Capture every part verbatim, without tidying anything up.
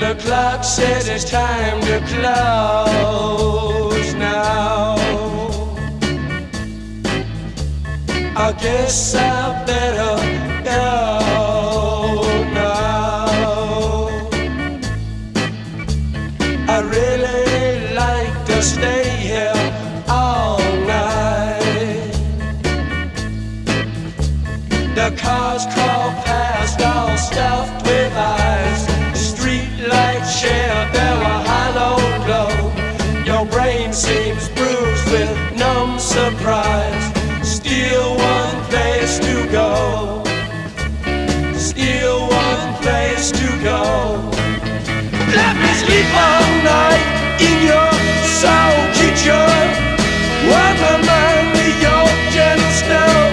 The clock says it's time to close now. I guess I better go now. I really like to stay here all night. The cars crawl past, all stuffed with ice. Light share, there a hollow glow. Your brain seems bruised with numb surprise. Still one place to go. Still one place to go. Let me sleep all night in your soul kitchen. Remind me your gentle snow.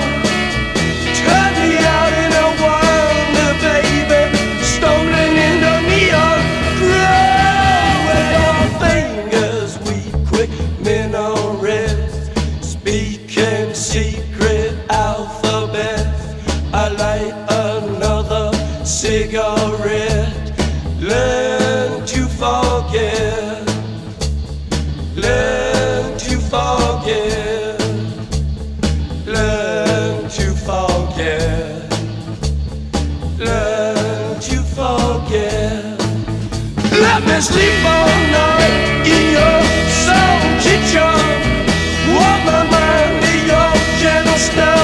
Turn me out in a wonder, baby. Stolen in the neon. Secret alphabet. I light another cigarette. Learn to forget. Learn to forget. Learn to forget. Learn to forget. Let me sleep all night in your soul kitchen. Warm my mind in your gentle snow.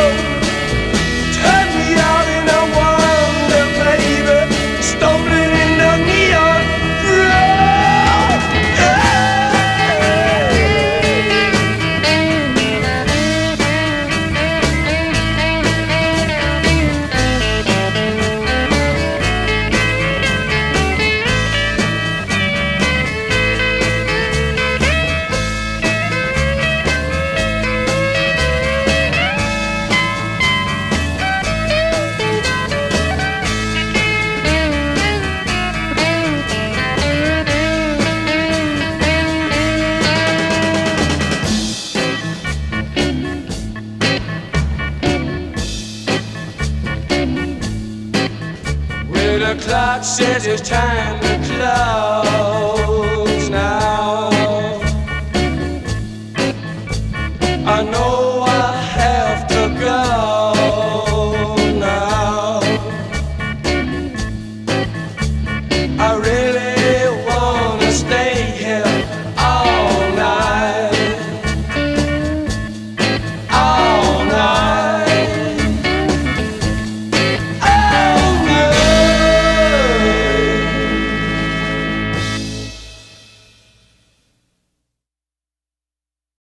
Turn me out in a wonder, baby. Stolen in the neon road. The clock says it's time